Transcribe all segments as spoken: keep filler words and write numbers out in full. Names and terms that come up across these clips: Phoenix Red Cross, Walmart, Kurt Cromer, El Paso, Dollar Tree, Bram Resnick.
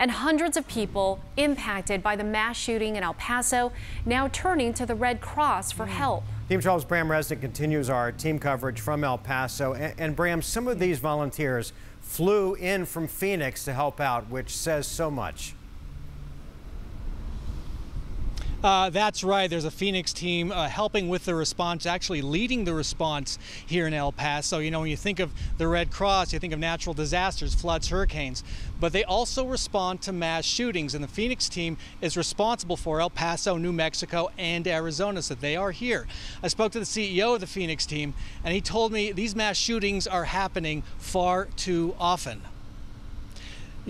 and hundreds of people impacted by the mass shooting in El Paso now turning to the Red Cross for help. Team twelve's Bram Resnick continues our team coverage from El Paso. And, and Bram, some of these volunteers flew in from Phoenix to help out, which says so much. Uh, that's right. There's a Phoenix team uh, helping with the response, actually leading the response here in El Paso. You know, when you think of the Red Cross, you think of natural disasters, floods, hurricanes, but they also respond to mass shootings. And the Phoenix team is responsible for El Paso, New Mexico, and Arizona, so they are here. I spoke to the C E O of the Phoenix team, and he told me these mass shootings are happening far too often.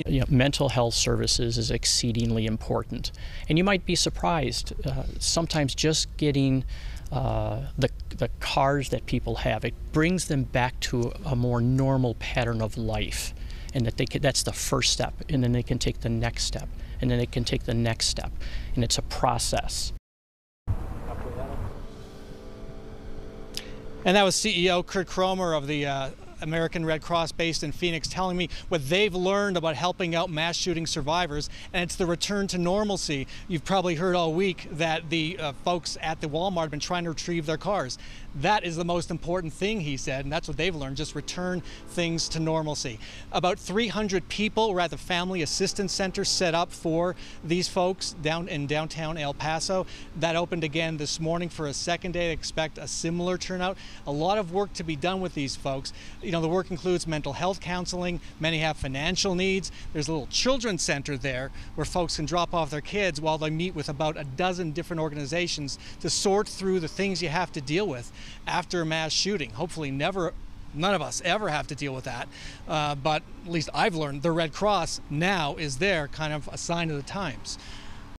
You know, mental health services is exceedingly important, and you might be surprised uh, sometimes just getting uh, the, the cars that people have, it brings them back to a more normal pattern of life, and that they can, that's the first step, and then they can take the next step, and then they can take the next step, and it's a process. And that was C E O Kurt Cromer of the uh, American Red Cross based in Phoenix, telling me what they've learned about helping out mass shooting survivors, and it's the return to normalcy. You've probably heard all week that the uh, folks at the Walmart have been trying to retrieve their cars. That is the most important thing, he said, and that's what they've learned, just return things to normalcy. About three hundred people were at the Family Assistance Center set up for these folks down in downtown El Paso. That opened again this morning for a second day. They expect a similar turnout. A lot of work to be done with these folks. You know, the work includes mental health counseling. Many have financial needs. There's a little children's center there where folks can drop off their kids while they meet with about a dozen different organizations to sort through the things you have to deal with after a mass shooting. Hopefully never, none of us ever have to deal with that. Uh, but at least I've learned the Red Cross now is there, kind of a sign of the times.